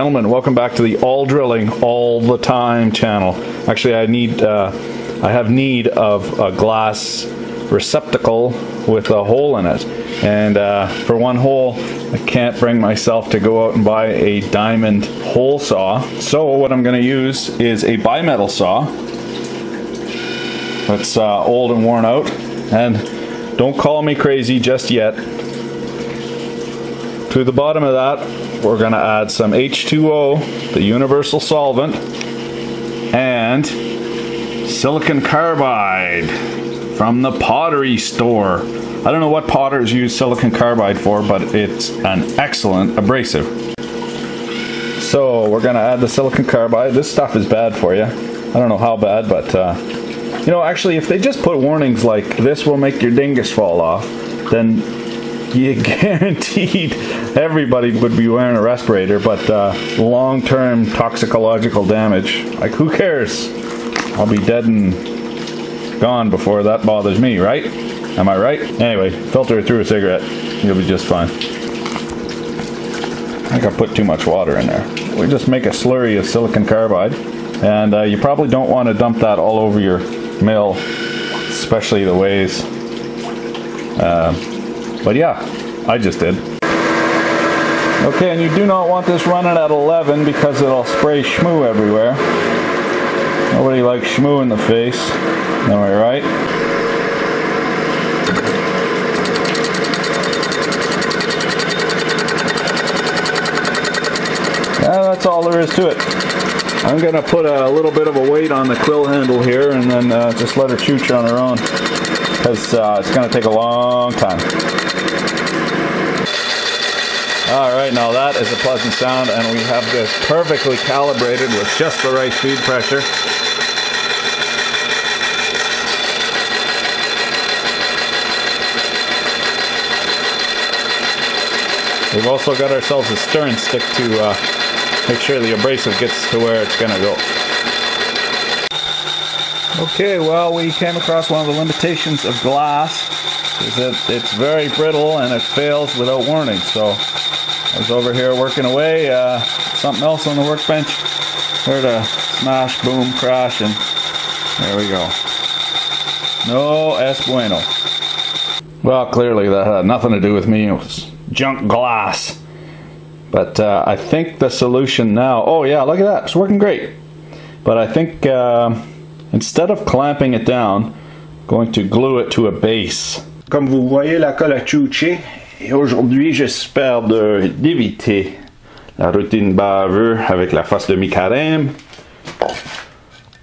Gentlemen, welcome back to the All Drilling All The Time channel. Actually, I have need of a glass receptacle with a hole in it, and for one hole I can't bring myself to go out and buy a diamond hole saw. So what I'm going to use is a bimetal saw that's old and worn out, and don't call me crazy just yet. To the bottom of that, we're going to add some H2O, the universal solvent, and silicon carbide from the pottery store. I don't know what potters use silicon carbide for, but it's an excellent abrasive. So we're going to add the silicon carbide. This stuff is bad for you. I don't know how bad, but you know, actually, if they just put warnings like "this will make your dingus fall off," then you guaranteed everybody would be wearing a respirator, but long-term toxicological damage, like, who cares? I'll be dead and gone before that bothers me, right? Am I right? Anyway, filter it through a cigarette. You'll be just fine. I think I put too much water in there. We just make a slurry of silicon carbide, and you probably don't want to dump that all over your mill, especially the ways. But yeah, I just did. Okay, and you do not want this running at 11 because it'll spray schmoo everywhere. Nobody likes schmoo in the face. Am I right? Yeah, that's all there is to it. I'm going to put a little bit of a weight on the quill handle here and then just let her chooch on her own, because it's going to take a long time. Alright, now that is a pleasant sound, and we have this perfectly calibrated with just the right feed pressure. We've also got ourselves a stirring stick to make sure the abrasive gets to where it's going to go. Okay, well, we came across one of the limitations of glass, is that it's very brittle and it fails without warning. So I was over here working away, something else on the workbench, heard a smash, boom, crash, and there we go. No es bueno. Well, clearly that had nothing to do with me, it was junk glass. But I think the solution now, oh yeah, look at that, it's working great. But I think instead of clamping it down, I'm going to glue it to a base. Comme vous voyez, la colle a chouché. Et aujourd'hui, j'espère d'éviter la routine baveux avec la face de mi-carême.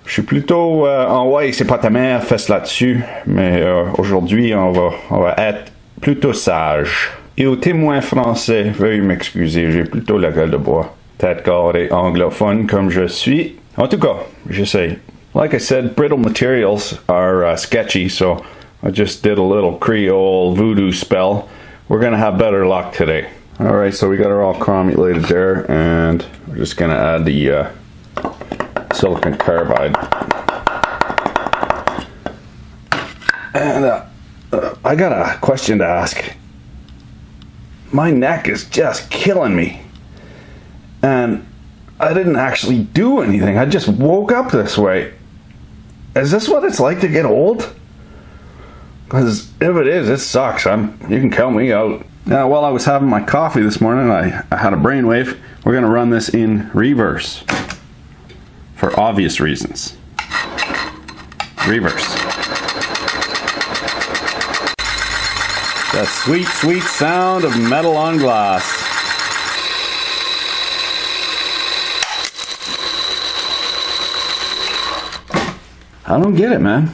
Je suis plutôt en ouais, c'est pas ta mère, fesse là-dessus. Mais aujourd'hui, on va être plutôt sage. Et aux témoins français, veuillez m'excuser, j'ai plutôt la gueule de bois. Tête carrée anglophone comme je suis. En tout cas, j'essaye. Like I said, brittle materials are sketchy, so I just did a little Creole voodoo spell. We're gonna have better luck today. All right, so we got her all cromulated there, and we're just gonna add the silicon carbide. And I got a question to ask. My neck is just killing me, and I didn't actually do anything. I just woke up this way. Is this what it's like to get old? Because if it is, it sucks. You can count me out. Now, while I was having my coffee this morning, I had a brainwave. We're going to run this in reverse. For obvious reasons. Reverse. The sweet, sweet sound of metal on glass. I don't get it, man.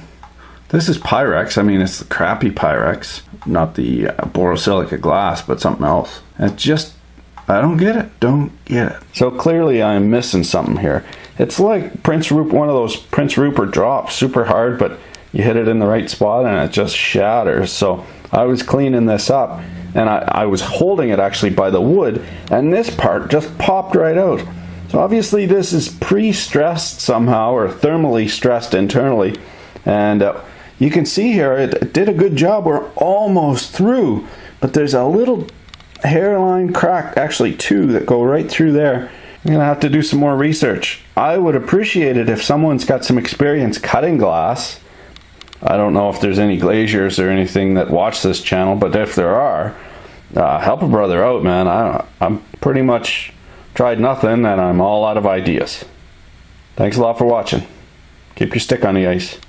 This is Pyrex. I mean, it's the crappy Pyrex, not the borosilicate glass, but something else. It's just, I don't get it. Don't get it. So clearly I'm missing something here. It's like Prince Rupert, one of those Prince Rupert drops, super hard, but you hit it in the right spot and it just shatters. So I was cleaning this up, and I was holding it actually by the wood, and this part just popped right out. So obviously this is pre-stressed somehow, or thermally stressed internally, and you can see here, it did a good job. We're almost through, but there's a little hairline crack, actually two, that go right through there. I'm gonna have to do some more research. I would appreciate it if someone's got some experience cutting glass. I don't know if there's any glaziers or anything that watch this channel, but if there are, help a brother out, man. I'm pretty much tried nothing and I'm all out of ideas. Thanks a lot for watching. Keep your stick on the ice.